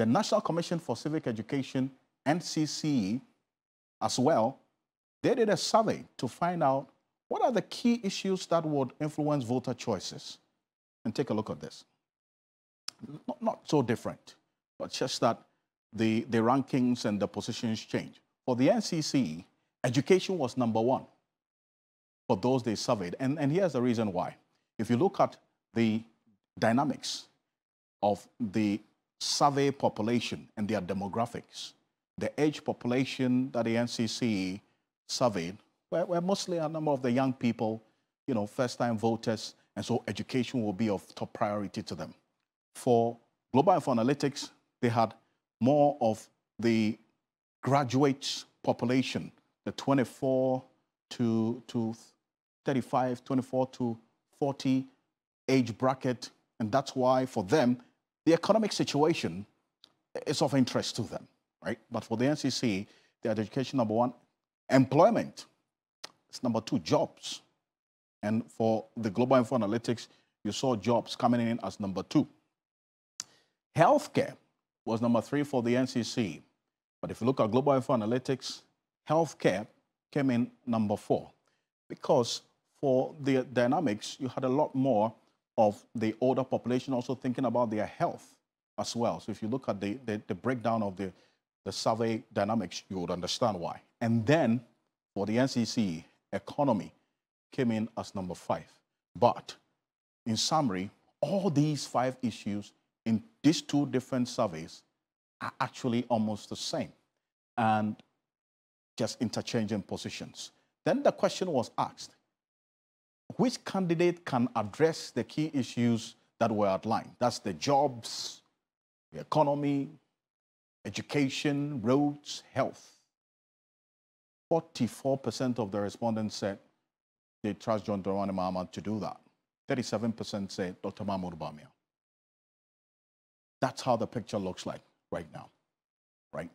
the National Commission for Civic Education, NCCE, as well, they did a survey to find out what are the key issues that would influence voter choices. And take a look at this. Not so different, but just that the rankings and the positions change. For the NCCE, education was number one for those they surveyed. And here's the reason why. If you look at the dynamics of the survey population and their demographics, the age population that the NCCE surveyed were mostly a number of the young people, you know, first-time voters, and so education will be of top priority to them. For Global Info Analytics, they had more of the graduates population, the 24 to 35, 24 to 40 age bracket, and that's why for them, the economic situation is of interest to them, right? But for the NCCE, they had education number one, employment is number two, jobs. And for the Global Info Analytics, you saw jobs coming in as number two. Healthcare was number three for the NCCE. But if you look at Global Info Analytics, healthcare came in number four, because for the dynamics, you had a lot more of the older population also thinking about their health as well. So if you look at the breakdown of the survey dynamics, you would understand why. And then for the NCCE, economy came in as number five. But in summary, all these five issues in these two different surveys are actually almost the same and just interchanging positions. Then the question was asked, which candidate can address the key issues that were outlined? That's the jobs, the economy, education, roads, health. 44% of the respondents said they trust John Dramani Mahama to do that. 37% said Dr. Mahamudu Bawumia. That's how the picture looks like right now, right?